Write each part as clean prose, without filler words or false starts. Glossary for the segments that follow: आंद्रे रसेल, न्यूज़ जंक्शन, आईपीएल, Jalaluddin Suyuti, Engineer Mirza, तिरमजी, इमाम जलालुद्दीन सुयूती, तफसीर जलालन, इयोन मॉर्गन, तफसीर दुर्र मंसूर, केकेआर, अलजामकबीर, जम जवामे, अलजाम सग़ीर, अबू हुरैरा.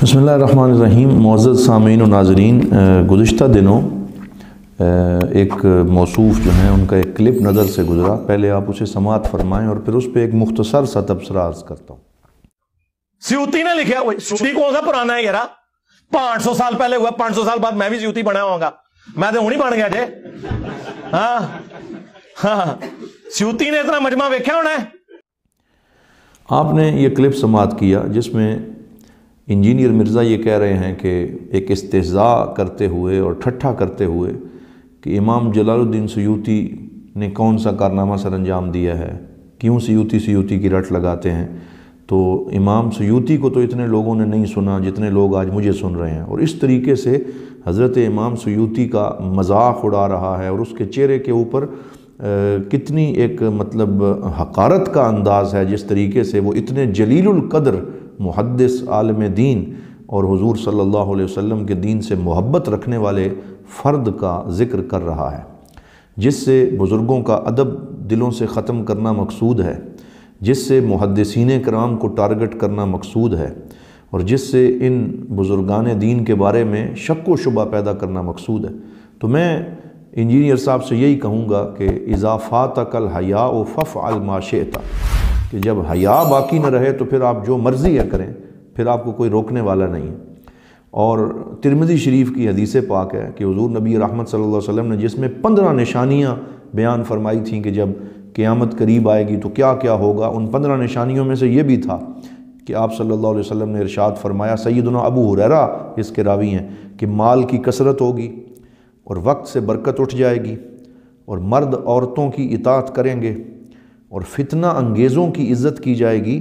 बिस्मिल्लाहिर्रहमानिर्रहीम। मोअज़्ज़ज़ सामीन और नाज़रीन, गुज़िश्ता दिनों एक मौसूफ़ जो हैं उनका एक क्लिप नज़र से गुज़रा। पहले आप उसे समाअत फरमाएँ और फिर उस पर एक मुख्तसर सा तबसरा अर्ज़ करता हूँ। सुयूती ने लिखा हुआ, सुयूती कौन सा पुराना है यार, 500 साल पहले हुआ, 500 साल बाद मैं भी सुयूती बना होगा, मैं तो हूँ ही बन गया जे। हाँ हाँ, सुयूती ने इतना मजमा देखा होना है। आपने ये क्लिप समाअत किया जिसमें इंजीनियर मिर्ज़ा ये कह रहे हैं कि एक इस्तेज़ा करते हुए और ठट्ठा करते हुए कि इमाम जलालुद्दीन सुयूती ने कौन सा कारनामा सरअंजाम दिया है, क्यों सुयूती की रट लगाते हैं। तो इमाम सुयूती को तो इतने लोगों ने नहीं सुना जितने लोग आज मुझे सुन रहे हैं, और इस तरीके से हज़रत इमाम सुयूती का मजाक उड़ा रहा है और उसके चेहरे के ऊपर कितनी एक मतलब हकारत का अंदाज़ है, जिस तरीके से वो इतने जलीलुल क़द्र मुहद्दिस आलम दीन और हुजूर सल्लल्लाहु अलैहि वसल्लम के दीन से मोहब्बत रखने वाले फ़र्द का ज़िक्र कर रहा है, जिससे बुज़ुर्गों का अदब दिलों से ख़त्म करना मकसूद है, जिससे मुहद्दिसीन कराम को टारगेट करना मकसूद है और जिससे इन बुज़ुर्गान दीन के बारे में शक व शुबा पैदा करना मकसूद है। तो मैं इंजीनियर साहब से यही कहूँगा कि इज़ाफ़ातकल हया व फ़अल मा शिअ्ता, कि जब हया बाकी न रहे तो फिर आप जो मर्ज़ी है करें, फिर आपको कोई रोकने वाला नहीं है। और तिरमजी शरीफ की हदीस पाक है कि हुजूर नबी रहमत सल्लल्लाहु अलैहि वसल्लम ने जिसमें 15 निशानियाँ बयान फरमाई थीं कि जब क़यामत करीब आएगी तो क्या क्या होगा, उन 15 निशानियों में से ये भी था कि आप सल्लल्लाहु अलैहि वसल्लम ने इरशाद फरमाया, सैयदना अबू हुरैरा इसके रावी हैं, कि माल की कसरत होगी और वक्त से बरकत उठ जाएगी और मर्द औरतों की इताअत करेंगे और फितना अंगेज़ों की इज़्ज़त की जाएगी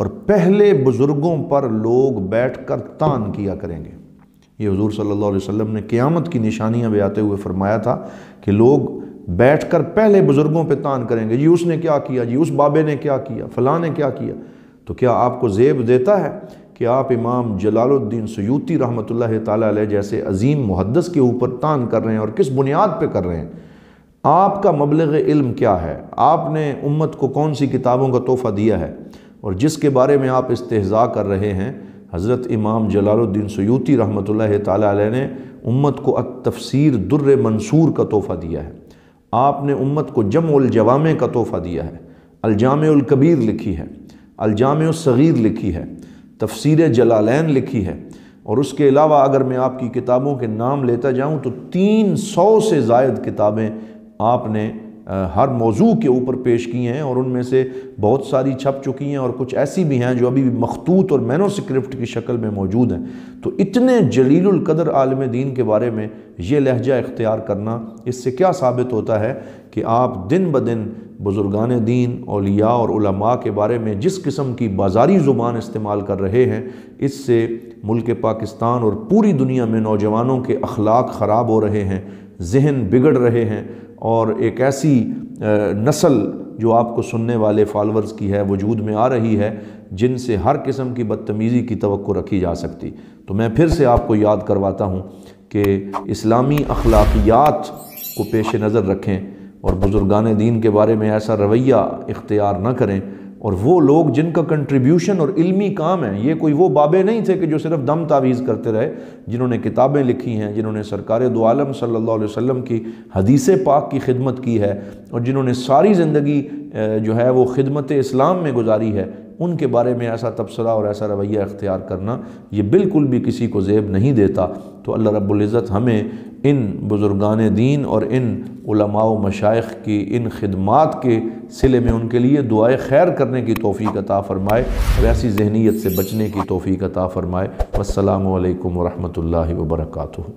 और पहले बुज़ुर्गों पर लोग बैठकर तान किया करेंगे। ये हुजूर सल्लल्लाहु अलैहि वसल्लम ने क़यामत की निशानियाँ बयाते हुए फरमाया था कि लोग बैठकर पहले बुज़ुर्गों पे तान करेंगे, जी उसने क्या किया, जी उस बाबे ने क्या किया, फ़लाँ ने क्या किया। तो क्या आपको ज़ेब देता है कि आप इमाम जलालुद्दीन सुयूती रहमतुल्लाह ताला अलैह जैसे अजीम मुहद्दिस के ऊपर तान कर रहे हैं, और किस बुनियाद पर कर रहे हैं, आपका मबलग़ इल्म क्या है, आपने उम्मत को कौन सी किताबों का तोहफ़ा दिया है, और जिसके बारे में आप इस्तेहज़ा कर रहे हैं। हज़रत इमाम जलालुद्दीन सुयूती रहमतुल्लाह ताला अलैह ने उम्मत को तफसीर दुर्र मंसूर का तोहफ़ा दिया है, आपने उम्मत को जम जवामे का तोहफ़ा दिया है, अलजामकबीर लिखी है, अलजाम सग़ीर लिखी है, तफसीर जलालन लिखी है, और उसके अलावा अगर मैं आपकी किताबों के नाम लेता जाऊँ तो 300 से ज़ायद किताबें आपने हर मौजू के ऊपर पेश किए हैं, और उनमें से बहुत सारी छप चुकी हैं और कुछ ऐसी भी हैं जो अभी भी मखतूत और मैनोस्क्रिप्ट की शक्ल में मौजूद हैं। तो इतने जलीलुल क़द्र आलिम दीन के बारे में ये लहजा इख्तियार करना, इससे क्या साबित होता है कि आप दिन ब दिन बुज़ुर्गान दीन, औलिया और उलमा के बारे में जिस किस्म की बाज़ारी ज़ुबान इस्तेमाल कर रहे हैं, इससे मुल्क पाकिस्तान और पूरी दुनिया में नौजवानों के अखलाक ख़राब हो रहे हैं, जहन बिगड़ रहे हैं, और एक ऐसी नस्ल जो आपको सुनने वाले फॉलोअर्स की है वजूद में आ रही है, जिनसे हर किस्म की बदतमीज़ी की तवक्को रखी जा सकती। तो मैं फिर से आपको याद करवाता हूँ कि इस्लामी अखलाकियात को पेश नज़र रखें और बुज़ुर्गान दीन के बारे में ऐसा रवैया इख्तियार न करें। और वो लोग जिनका कंट्रीब्यूशन और इल्मी काम है, ये कोई वो बाबे नहीं थे कि जो सिर्फ दम तावीज़ करते रहे, जिन्होंने किताबें लिखी हैं, जिन्होंने सरकार दो आलम सल्लल्लाहु अलैहि वसल्लम की हदीसे पाक की खिदमत की है और जिन्होंने सारी ज़िंदगी जो है वो खिदमत इस्लाम में गुजारी है, उनके बारे में ऐसा तबसरा और ऐसा रवैया इख्तियार करना ये बिल्कुल भी किसी को ज़ेब नहीं देता। तो अल्लाह रब्बुल इज़्ज़त हमें इन बुज़ुर्गान दीन और इन उलमा व मशाइख की इन खिदमात के सिले में उनके लिए दुआए खैर करने की तौफ़ीक़ अता फ़रमाए और ऐसी ज़हनीत से बचने की तौफ़ीक़ अता फ़रमाए। वस्सलामु अलैकुम वरहमतुल्लाहि वबरकातुहू।